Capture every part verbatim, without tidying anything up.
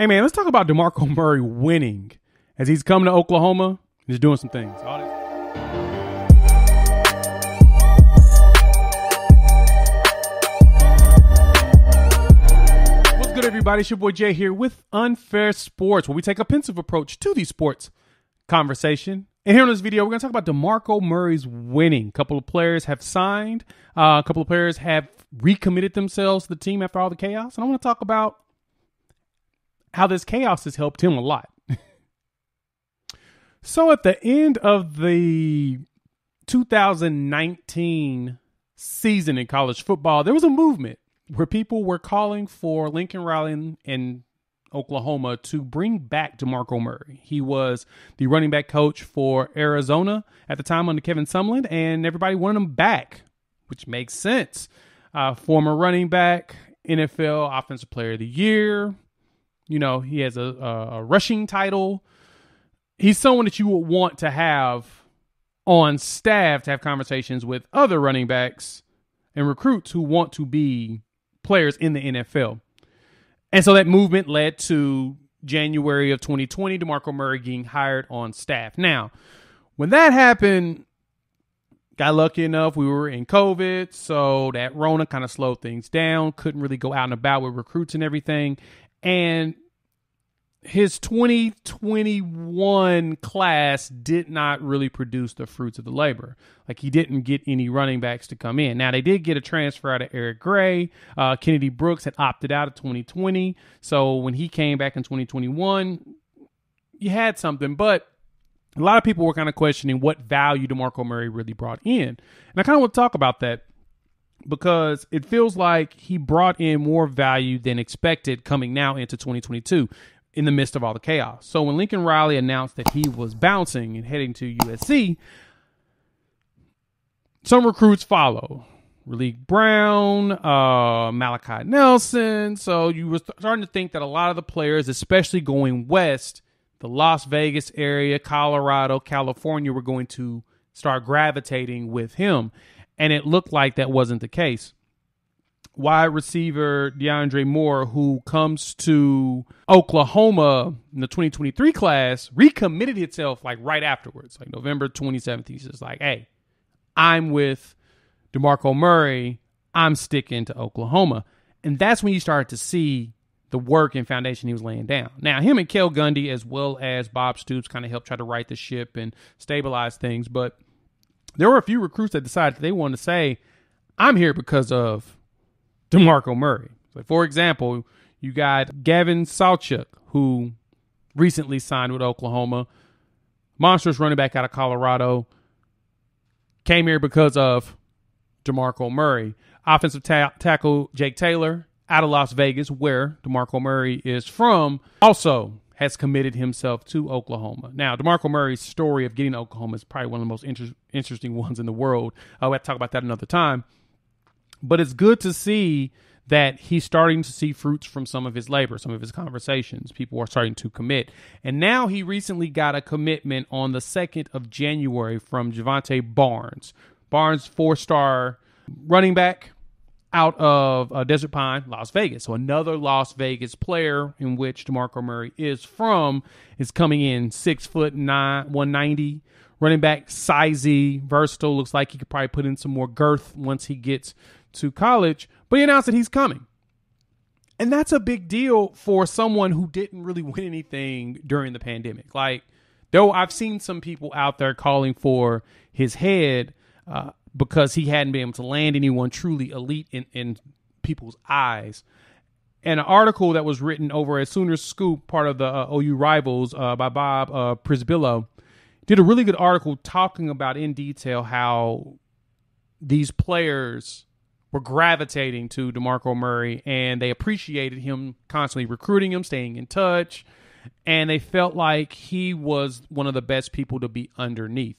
Hey, man, let's talk about DeMarco Murray winning as he's coming to Oklahoma and he's doing some things. What's good, everybody? It's your boy Jay here with Unfair Sports, where we take a pensive approach to the sports conversation. And here in this video, we're going to talk about DeMarco Murray's winning. A couple of players have signed. Uh, a couple of players have recommitted themselves to the team after all the chaos. And I want to talk about how this chaos has helped him a lot. So at the end of the two thousand nineteen season in college football, there was a movement where people were calling for Lincoln Riley and Oklahoma to bring back DeMarco Murray. He was the running back coach for Arizona at the time under Kevin Sumlin, and everybody wanted him back, which makes sense. Uh, former running back, N F L Offensive Player of the Year. You know, he has a, a rushing title. He's someone that you would want to have on staff to have conversations with other running backs and recruits who want to be players in the N F L. And so that movement led to January of twenty twenty, DeMarco Murray getting hired on staff. Now, when that happened, got lucky enough, we were in COVID, so that Rona kind of slowed things down, couldn't really go out and about with recruits and everything. And his twenty twenty-one class did not really produce the fruits of the labor. Like, he didn't get any running backs to come in. Now, they did get a transfer out of Eric Gray. Uh, Kennedy Brooks had opted out of twenty twenty. So when he came back in twenty twenty-one, you had something. But a lot of people were kind of questioning what value DeMarco Murray really brought in. And I kind of want to talk about that, because it feels like he brought in more value than expected coming now into twenty twenty-two in the midst of all the chaos. So when Lincoln Riley announced that he was bouncing and heading to U S C, some recruits follow. Reliq Brown, uh, Malachi Nelson. So you were starting to think that a lot of the players, especially going west, the Las Vegas area, Colorado, California, were going to start gravitating with him. And it looked like that wasn't the case. Wide receiver DeAndre Moore, who comes to Oklahoma in the twenty twenty-three class, recommitted itself like right afterwards, like November twenty-seventh. He's just like, hey, I'm with DeMarco Murray. I'm sticking to Oklahoma. And that's when you started to see the work and foundation he was laying down. Now, him and Cale Gundy, as well as Bob Stoops, kind of helped try to right the ship and stabilize things. But there were a few recruits that decided they wanted to say, I'm here because of DeMarco Murray. So for example, you got Gavin Salchuk, who recently signed with Oklahoma, monstrous running back out of Colorado, came here because of DeMarco Murray. Offensive ta- tackle Jake Taylor out of Las Vegas, where DeMarco Murray is from, also has committed himself to Oklahoma. Now, DeMarco Murray's story of getting to Oklahoma is probably one of the most inter- interesting ones in the world. I'll have to talk about that another time. But it's good to see that he's starting to see fruits from some of his labor, some of his conversations. People are starting to commit. And now he recently got a commitment on the second of January from Javonte Barnes. Barnes, four-star running back out of uh, Desert Pine, Las Vegas. So another Las Vegas player, in which DeMarco Murray is from, is coming in six foot nine, one ninety, running back, sizey, versatile. Looks like he could probably put in some more girth once he gets to college. But he announced that he's coming. And that's a big deal for someone who didn't really win anything during the pandemic. Like, though I've seen some people out there calling for his head, uh, because he hadn't been able to land anyone truly elite in, in people's eyes. And an article that was written over at Sooner Scoop, part of the uh, O U Rivals, uh, by Bob uh, Prisbillo, did a really good article talking about in detail how these players were gravitating to DeMarco Murray, and they appreciated him constantly recruiting him, staying in touch, and they felt like he was one of the best people to be underneath.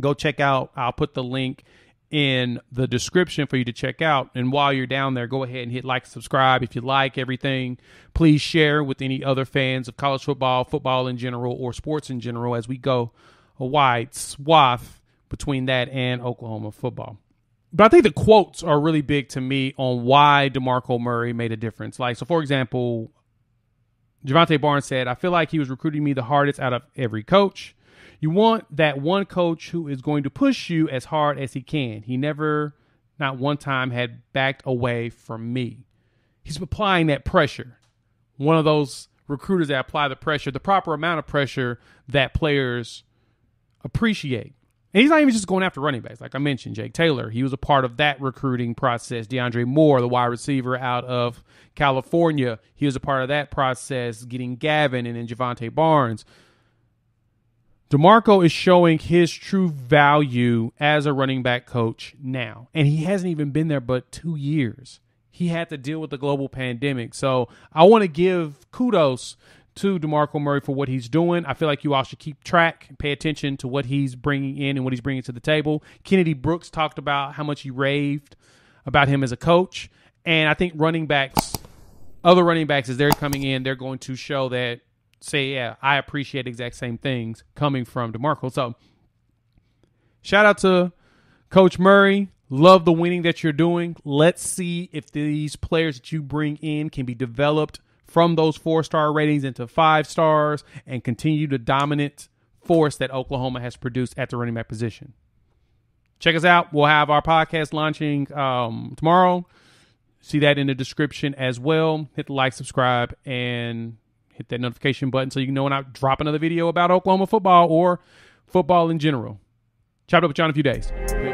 Go check out. I'll put the link in the description for you to check out. And while you're down there, go ahead and hit like, subscribe. If you like everything, please share with any other fans of college football, football in general, or sports in general, as we go a wide swath between that and Oklahoma football. But I think the quotes are really big to me on why DeMarco Murray made a difference. Like, so for example, Javonte Barnes said, I feel like he was recruiting me the hardest out of every coach. You want that one coach who is going to push you as hard as he can. He never, not one time, had backed away from me. He's applying that pressure. One of those recruiters that apply the pressure, the proper amount of pressure that players appreciate. And he's not even just going after running backs. Like I mentioned, Jake Taylor, he was a part of that recruiting process. DeAndre Moore, the wide receiver out of California, he was a part of that process, getting Gavin and then Javonte Barnes. DeMarco is showing his true value as a running back coach now. And he hasn't even been there but two years. He had to deal with the global pandemic. So I want to give kudos to DeMarco Murray for what he's doing. I feel like you all should keep track, pay attention to what he's bringing in and what he's bringing to the table. Kennedy Brooks talked about how much he raved about him as a coach. And I think running backs, other running backs, as they're coming in, they're going to show that, say, yeah, I appreciate the exact same things coming from DeMarco. So shout out to Coach Murray. Love the winning that you're doing. Let's see if these players that you bring in can be developed from those four-star ratings into five stars and continue the dominant force that Oklahoma has produced at the running back position. Check us out. We'll have our podcast launching um, tomorrow. See that in the description as well. Hit the like, subscribe, and hit that notification button so you know when I drop another video about Oklahoma football or football in general. Chop it up with John in a few days.